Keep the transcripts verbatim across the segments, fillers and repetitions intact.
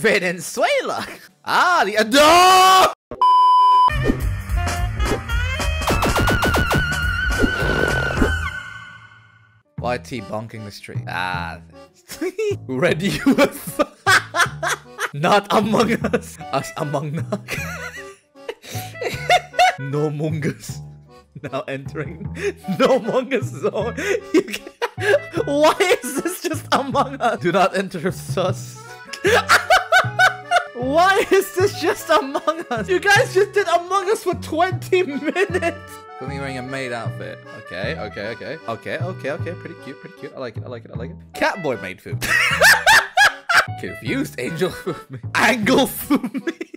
Venezuela. Ah, the no! Why T-bonking the street? Ah. Red U F O. Not Among Us. Us Among Us. No Mungus. Now entering No Mungus zone. You can't. Why is this just Among Us? Do not enter sus. Why is this just Among Us? You guys just did Among Us for twenty minutes. Something wearing a maid outfit. Okay, okay, okay. Okay, okay, okay. Pretty cute, pretty cute. I like it, I like it, I like it. Catboy made food. Confused angel Fumi. Angle Fumi.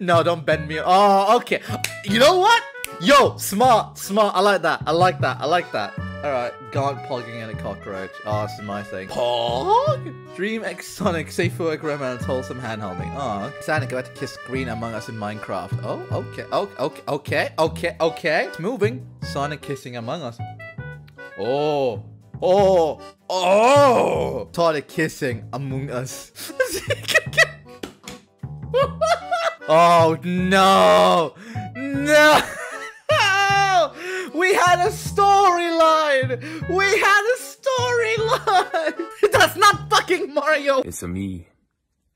No, don't bend me. Oh, okay. You know what? Yo, smart, smart. I like that. I like that. I like that. All right. God pogging in a cockroach. Oh, this is my thing. Pog? Dream Exonic, safe for work, romance, wholesome handholding. Oh. Sonic about to kiss green Among Us in Minecraft. Oh, okay. Oh, okay. Okay. Okay. Okay. It's moving. Sonic kissing Among Us. Oh. Oh, oh! Started kissing Among Us. Oh no, no! We had a storyline. We had a storyline. That's not fucking Mario. It's a me.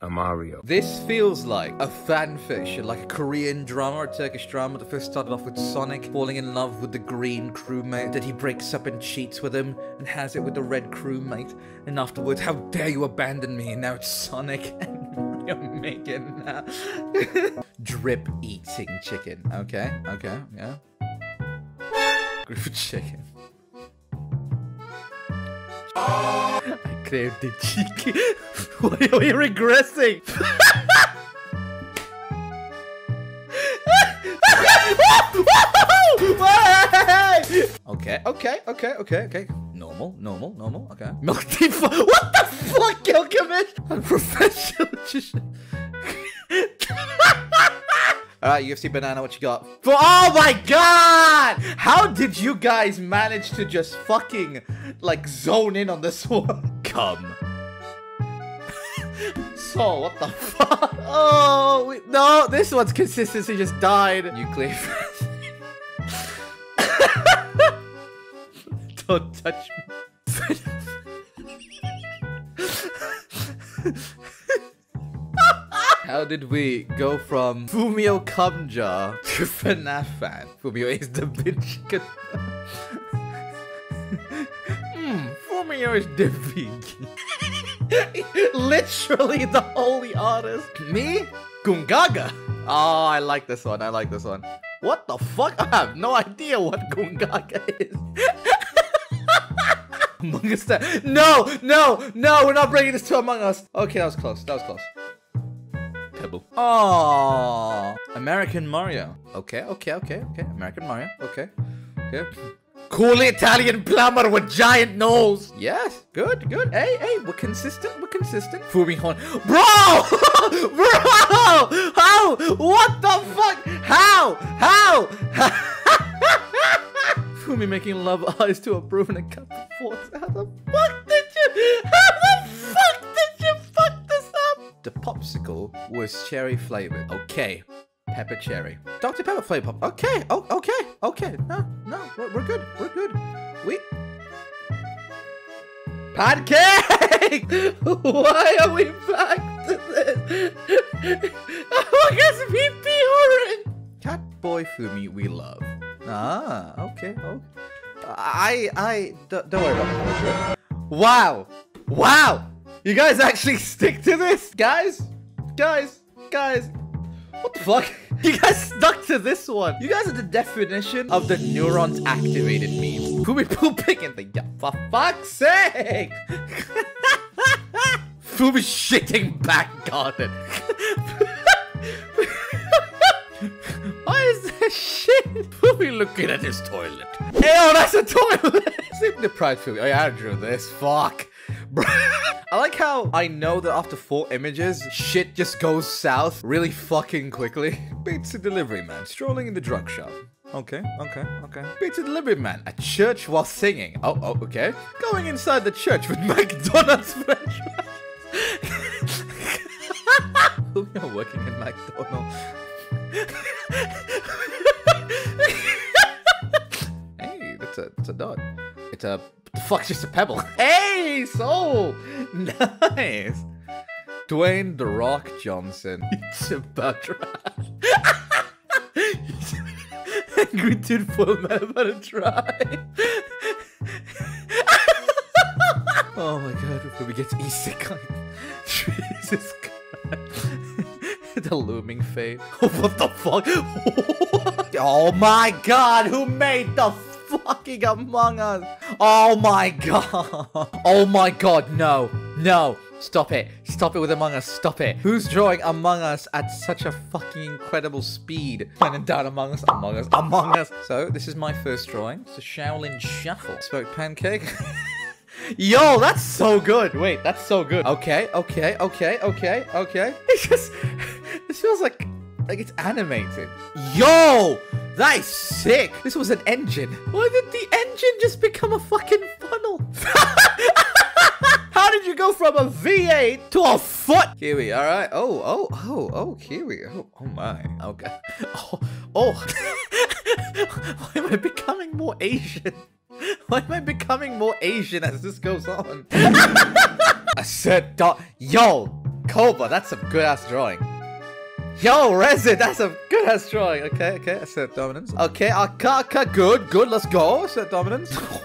A Mario. This feels like a fan fiction, like a Korean drama or a Turkish drama that first started off with Sonic falling in love with the green crewmate that he breaks up and cheats with him and has it with the red crewmate. And afterwards, how dare you abandon me? And now it's Sonic and Mario making now. Drip eating chicken. Okay, okay, yeah. Groove chicken. I craved the cheeky. Why are you regressing? Okay, okay, okay, okay, okay. Normal, normal, normal, okay. Multi- What the fuck, Gilgamesh? I'm professional. Alright, U F C Banana, what you got? For oh my god! How did you guys manage to just fucking, like, zone in on this one? Come. So, what the fuck? Oh, we, no, this one's consistency just died. Nuclear. Don't touch me. How did we go from Fumiyo Kumja to FNAF fan? Fumiyo is the bitch. mm, Fumiyo is the vegan. Literally the holy artist. Me? Gungaga. Oh, I like this one. I like this one. What the fuck? I have no idea what Gungaga is. Among Us. No, no, no. We're not bringing this to Among Us. Okay, that was close. That was close. Oh, American Mario. Okay, okay, okay, okay. American Mario. Okay, okay. Cool Italian plumber with giant nose. Yes, good, good. Hey, hey, we're consistent. We're consistent. Fumihon, bro, bro. How? What the fuck? How? How? Fumi making love eyes to a broom and a cup of water. How the fuck did you? How the fuck did you fuck? The popsicle was cherry flavored. Okay, pepper cherry. Doctor Pepper flavor pop. Okay, oh, okay, okay. No, no, we're, we're good. We're good. We pancake. Why are we back to this? Among Us V P Orange. Catboy Fumi, we love. Ah, okay. Oh, I, I don't, don't worry about it. Wow, wow. You guys actually stick to this? Guys? Guys? Guys? What the fuck? You guys stuck to this one. You guys are the definition of the neurons activated meme. Fumi pooping in the yeah, for fuck's sake! Fumi shitting back garden. Why is this shit? Fumi looking at his toilet. Hey, oh, that's a toilet! Sleep deprived Fumi. Oh yeah, I drew this. Fuck. Bro. I like how I know that after four images, shit just goes south really fucking quickly. Pizza delivery man, strolling in the drug shop. Okay, okay, okay. Pizza delivery man, at church while singing. Oh, oh, okay. Going inside the church with McDonald's french fries. Fumiyo working in McDonald's. Hey, that's a, that's a dot. It's a, the fuck's just a pebble. Hey, soul! Nice! Dwayne "The Rock" Johnson. It's a buttrush. Greeted for man about a try. Oh my god, we get to isekai. Jesus Christ. The looming fate. Oh, what the fuck? Oh my god, who made the fucking Among Us? Oh my god. Oh my god, no. No. Stop it. Stop it with Among Us. Stop it. Who's drawing Among Us at such a fucking incredible speed? Planning down Among Us. Among Us. Among Us. So, this is my first drawing. It's a Shaolin Shuffle. Smoked pancake. Yo, that's so good. Wait, that's so good. Okay, okay, okay, okay, okay. It just... This feels like... Like it's animated. Yo! That is sick. This was an engine. Why did the engine just become a fucking funnel? How did you go from a V eight to a foot? Kiwi, all right. Oh, oh, oh, oh, Kiwi. Oh, oh my. Okay. Oh, oh. Why am I becoming more Asian? Why am I becoming more Asian as this goes on? I said, dot. Yo, Cobra, that's a good ass drawing. Yo, Resin, that's a good ass drawing. Okay, okay, I said dominance. Okay, Akaka, good, good, let's go. I said dominance. Oh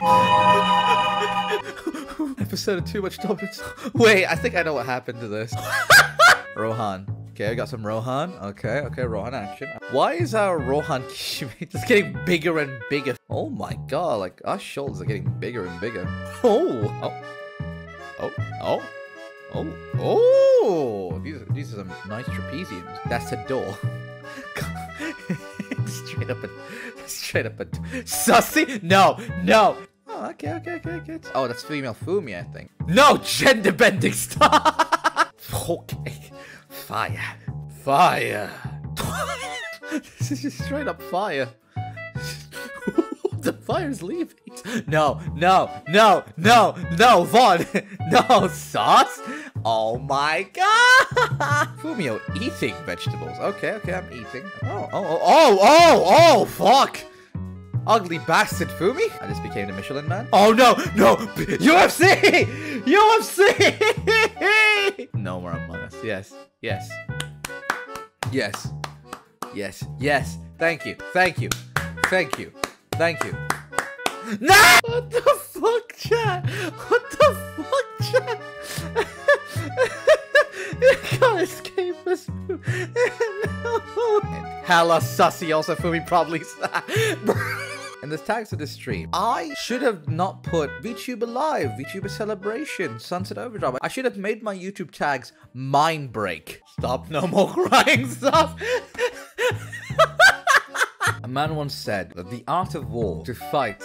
my god. Episode of Too Much Topics. Wait, I think I know what happened to this. Rohan. Okay, I got some Rohan. Okay, okay, Rohan action. Why is our Rohan just getting bigger and bigger? Oh my god, like, our shoulders are getting bigger and bigger. Oh! Oh. Oh. Oh. Oh. Oh! These, these are some nice trapeziums. That's a door. Straight up a... Straight up a... Sussy? No! No! Oh, okay, okay, okay, okay. Oh, that's female Fumi, I think. No, gender bending star. Okay, fire, fire. This is just straight up fire. The fire's leaving. No, no, no, no, no, Vaughn. No, sauce. Oh my god. Fumiyo eating vegetables. Okay, okay, I'm eating. Oh, oh, oh, oh, oh, oh, fuck. Ugly bastard Fumi. I just became the Michelin man. Oh no, no, U F C! U F C! No more Among Us. Yes, yes, yes, yes, yes. Thank you, thank you, thank you, thank you. No! What the fuck, chat? What the fuck, chat? You can't escape us. No. And hella sussy also Fumi probably. And the tags of this stream. I should have not put VTuber Live, VTuber Celebration, Sunset Overdrive. I should have made my YouTube tags Mind Break. Stop, no more crying, stop. A man once said that the art of war to fight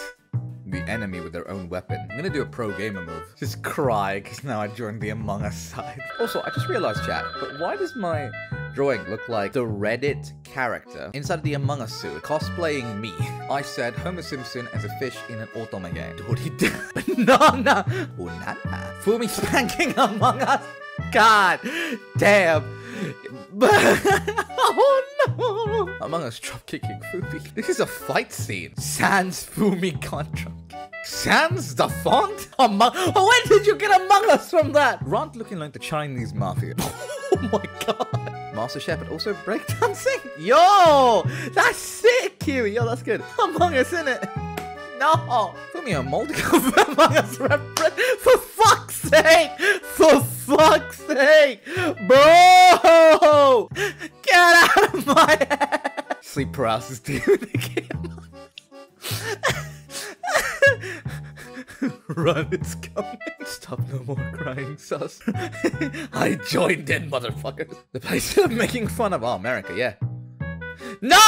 the enemy with their own weapon. I'm gonna do a pro gamer move. Just cry, because now I joined the Among Us side. Also, I just realized, chat, but why does my drawing look like the Reddit character inside the Among Us suit cosplaying me? I said Homer Simpson as a fish in an otome game. Banana! Banana! Fumi spanking Among Us! God damn! Oh no! Among Us drop kicking Fumi. This is a fight scene. Sans Fumi contra. Sans the font? Among. Oh, where did you get Among Us from that? Rant looking like the Chinese mafia. Oh my god. Master Shepard also breakdancing. Yo, that's sick, Kiwi. Yo, that's good. Among Us, innit? No. Fumiyo molding of Among Us reprint. For fuck's sake. For fuck's sake. Bro. Get out of my head. Sleep paralysis, dude. Run, it's coming. Stop, no more crying, sus. I joined in, motherfuckers. The place of making fun of, oh, America, yeah. No!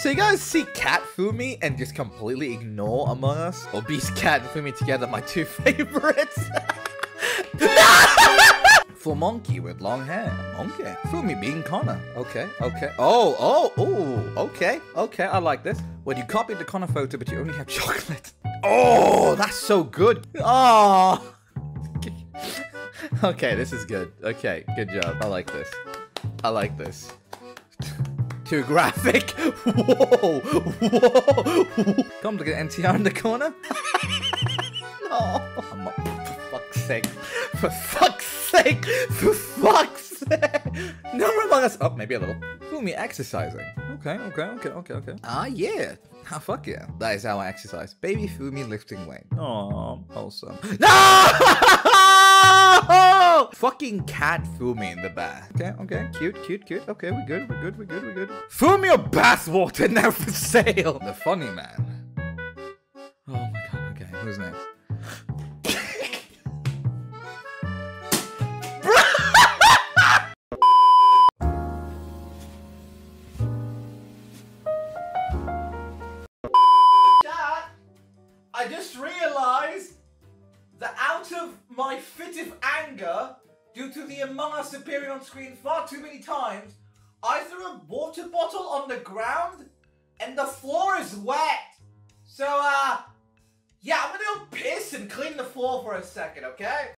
So you guys see Cat Fumi and just completely ignore Among Us? Or Beast Cat and Fumi together, my two favorites. No! For monkey with long hair. Monkey. Fumi being Connor. Okay, okay. Oh, oh, oh, okay, okay, I like this. When you copied the Connor photo, but you only have chocolate. Oh, that's so good. Oh. Okay, this is good. Okay, good job. I like this. I like this. Too graphic. Whoa, whoa. Come to get N T R in the corner. No. I'm not, for fuck's sake. For fuck's sake. For fuck's sake. No Among Us. Oh, maybe a little. Fumi exercising. Okay, okay, okay, okay, okay. Ah, yeah. Ah, fuck yeah. That is how I exercise. Baby Fumi lifting weight. Oh, awesome. No! Fucking cat Fumi in the bath. Okay, okay. Cute, cute, cute. Okay, we're good, we're good, we're good, we're good. Fumi or bathwater now for sale. The funny man. Oh my god, okay. Who's next? I just realized that out of my fit of anger, due to the Among Us appearing on screen far too many times, I threw a water bottle on the ground and the floor is wet. So, uh, yeah, I'm gonna go piss and clean the floor for a second, okay?